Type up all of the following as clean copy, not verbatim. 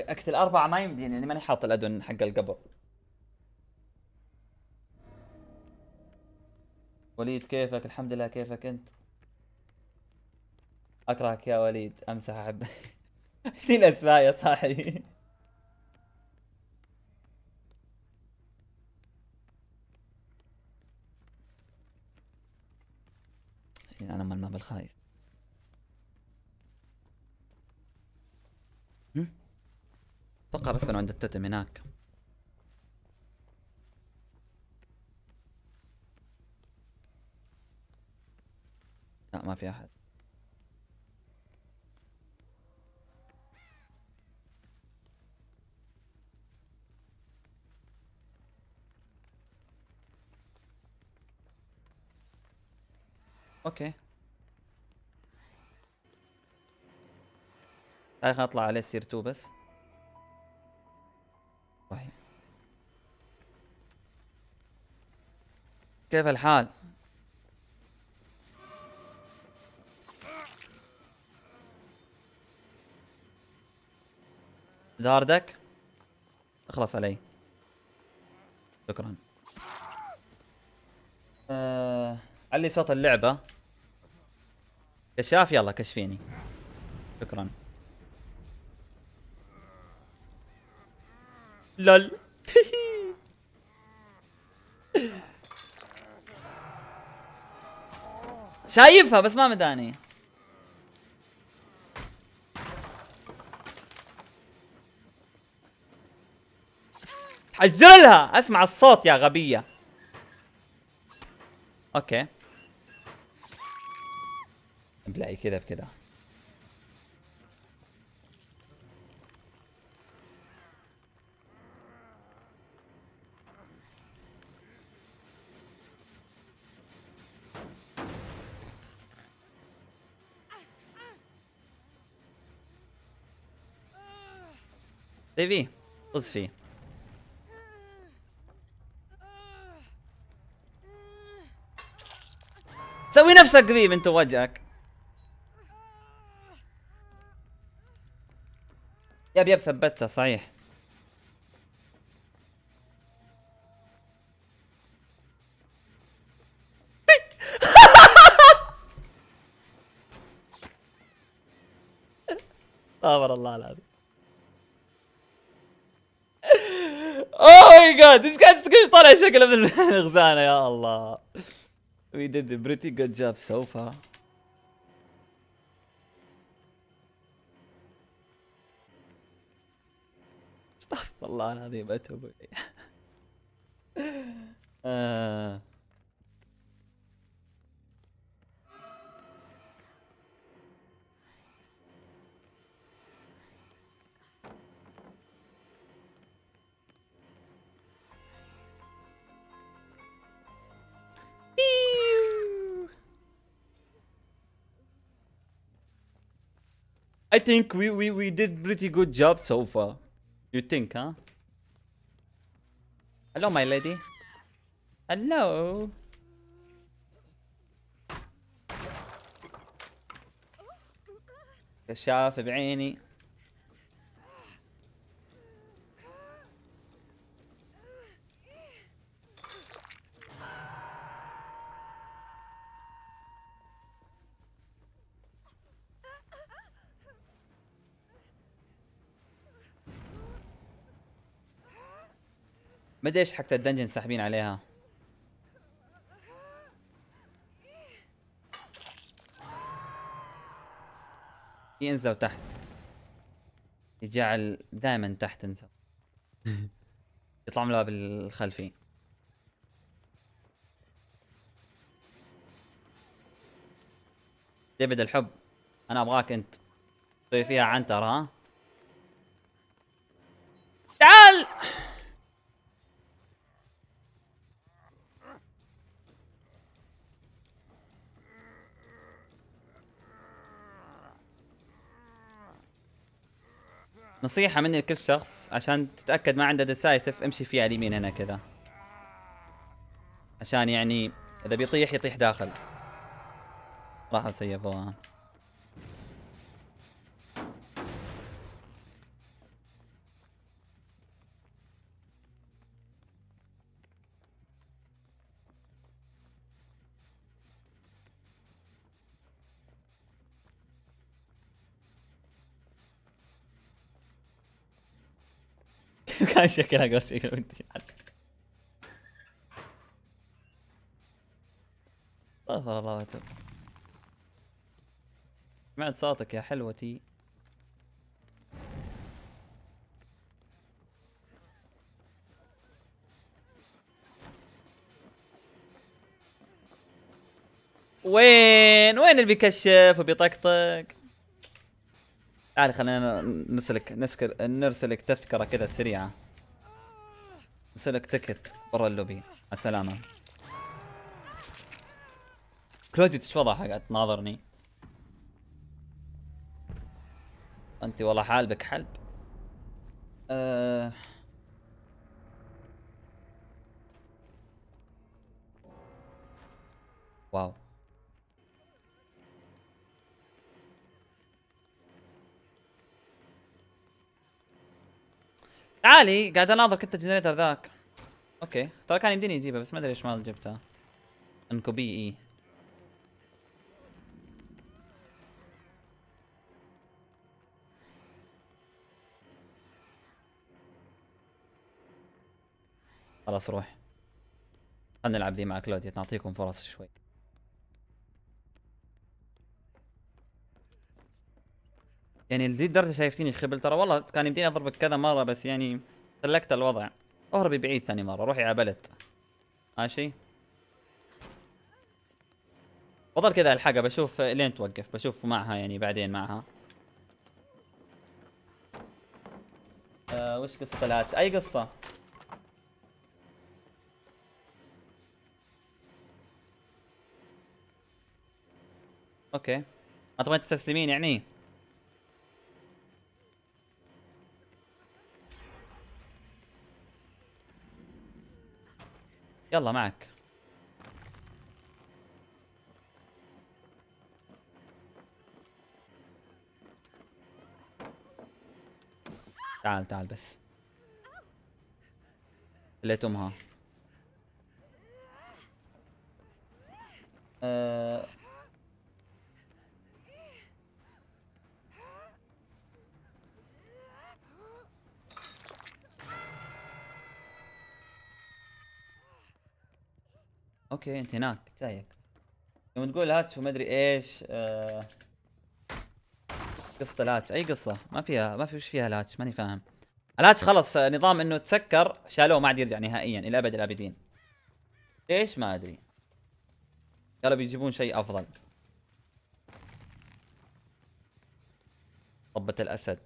اكت الاربعه ما يمديني لاني ماني حاط الادون حق القبر. وليد كيفك؟ الحمد لله، كيفك انت؟ اكرهك يا وليد، امسح احبك. شيل اسماء يا صاحي. انا من ما بالخايس. اتوقع رسبنا عند التوتم هناك. لا ما في احد. اوكي تعال خلينا نطلع عليه سير 2 بس. طيب كيف الحال؟ داردك اخلص علي، شكرا. علي صوت اللعبة. كشاف يلا كشفيني، شكرا. لول. شايفها بس ما مداني. حجر لها، اسمع الصوت يا غبية. اوكي بلاقي كذا بكذا. سيفي طز فيه. سوي نفسك قريب انت وجهك. يب ثبتها صحيح. صابر الله العظيم. اوه ماي جاد ايش قاعد طالع شكله من الخزانه يا الله. We did a pretty good job so far. والله العظيم اتوب. I think we did pretty good job so far. You think, huh? Hello, my lady. Hello. كشاف بعيني. ما ادري ايش حقت الدنجن ساحبين عليها. ينزلوا تحت، يجعل دائما تحت انزل. يطلع من الباب الخلفي. زبد الحب انا ابغاك انت تسوي فيها عنتر. ها تعال نصيحة مني لكل شخص عشان تتأكد ما عنده دسايسف، امشي فيها اليمين هنا كذا عشان يعني اذا بيطيح يطيح داخل. راح سيبوها. كان شكلها قوي شكلها بنتي استغفر الله واتوب. سمعت صوتك يا حلوتي. وين اللي بيكشف وبيطقطق؟ تعال خلينا نرسلك تذكرة كذا سريعة. نرسلك تكت برا اللوبي. السلامة. كلودي ايش وضعها قاعد تناظرني؟ انت والله حالبك حلب. واو. تعالي قاعد اناظر كنت الجنريتر ذاك. اوكي ترى كان يمديني يجيبه بس ما ادري ليش ما جبتها. انكو بي اي خلاص روح. خلنا نلعب ذي مع كلوديا نعطيكم فرص شوي. يعني لذي الدرجة شايفتيني خبل ترى والله كان يمديني اضربك كذا مرة بس يعني سلكت الوضع. اهربي بعيد ثاني مرة روحي على بلد. ماشي؟ بضل كذا الحقها بشوف لين توقف بشوف معها يعني بعدين معها. وش قصة الهاتش؟ اي قصة؟ اوكي ما تبغين تستسلمين يعني؟ يلا معك. تعال تعال بس. خليت امها. اوكي انت هناك جايك يوم تقول هاتش وما ادري ايش. قصة الهاتش اي قصة؟ ما في وش فيها الهاتش ماني فاهم. الهاتش خلص نظام انه تسكر شالوه ما عاد يرجع نهائيا الى ابد الابدين. ليش ما ادري. قالوا بيجيبون شيء افضل. طبة الاسد.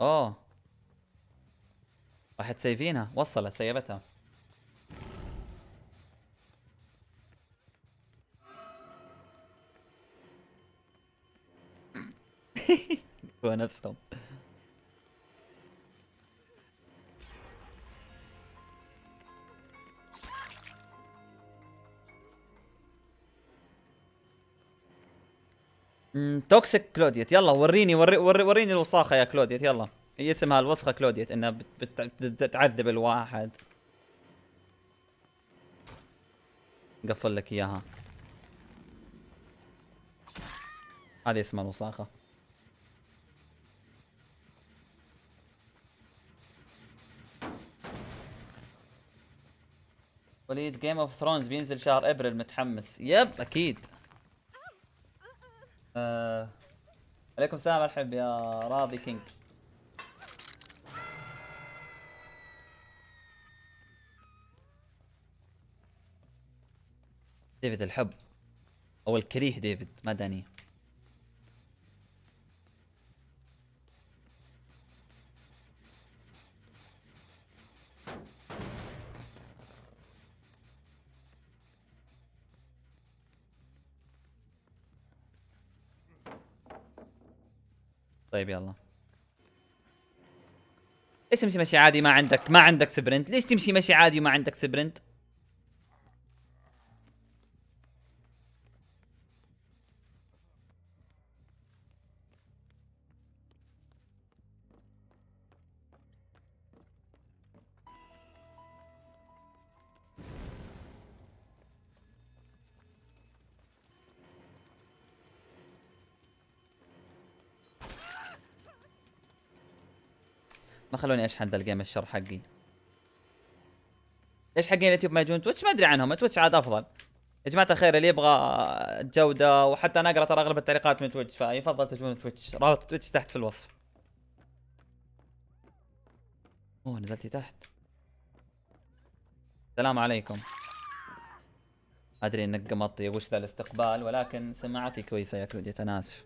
اوه راح تسيفينها. وصلت سيبتها. هو نفسهم. توكسيك كلوديت. يلا وريني الوساخة يا كلوديت. يلا هي اسمها الوسخة كلوديت انها بتعذب الواحد. قفل لك اياها. هذه اسمها الوساخة. وليد جيم اوف ثرونز بينزل شهر ابريل متحمس. يب اكيد. عليكم السلام مرحبا يا راضي كينج. ديفيد الحب او الكريه ديفيد ما داني. طيب يلا. ليش تمشي مشي عادي ما عندك سبرنت؟ ليش تمشي مشي عادي وما عندك سبرنت؟ ما خلوني اشحن ذا الجيم الشر حقي. ليش حقين اليوتيوب ما يجون تويتش؟ ما ادري عنهم، تويتش عاد افضل. يا جماعة الخير اللي يبغى جودة، وحتى انا اقرا ترى اغلب التعليقات من تويتش، فيفضل تجون تويتش، رابط تويتش تحت في الوصف. اوه نزلتي تحت. السلام عليكم. ادري انك قمطي وش ذا الاستقبال، ولكن سماعتي كويسة يا كلوديت، انا اسف.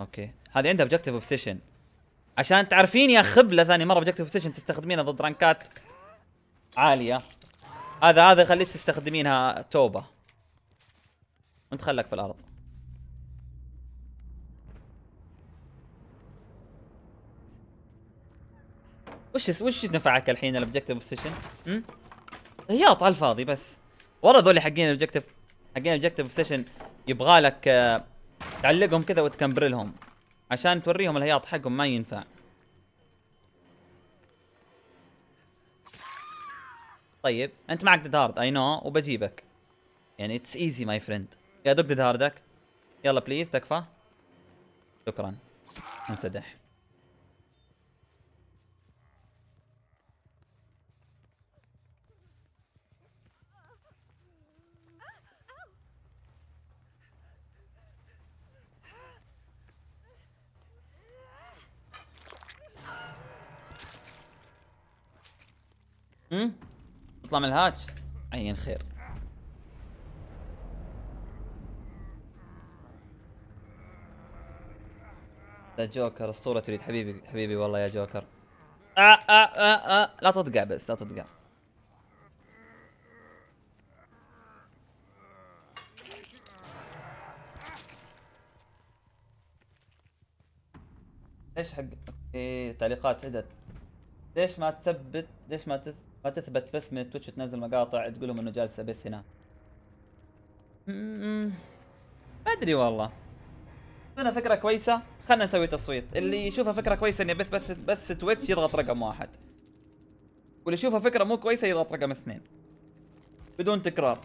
اوكي، هذه عندها اوبجكتيف اوبسيشن. عشان تعرفين يا خبلة ثاني مرة اوبجكتيف اوبسيشن تستخدمينها ضد رانكات عالية. هذا خليك تستخدمينها توبة. انت خلك في الارض. وش نفعك الحين الاوبجكتيف اوبسيشن؟ هياط على الفاضي بس. والله ذولي حقين الاوبجكتيف اوبسيشن يبغالك تعلقهم كذا وتكمبرلهم عشان توريهم الهياط حقهم ما ينفع. طيب انت معك ديد هارد اي نو وبجيبك، يعني اتس ايزي ماي فريند. يا دوب ديد هاردك، يلا بليز تكفى، شكرا، انسدح. اطلع من الهاتش عين خير. ذا جوكر الصورة تريد حبيبي حبيبي والله يا جوكر. لا تطقع بس، لا تطقع. ليش حق اوكي تعليقات هدت. ليش ما تثبت بس من التويتش وتنزل مقاطع تقولهم انه جالس ابث هناك. ما ادري والله. عندنا فكره كويسه، خلنا نسوي تصويت، اللي يشوفها فكره كويسه اني ابث بس تويتش يضغط رقم 1. واللي يشوفها فكره مو كويسه يضغط رقم 2. بدون تكرار.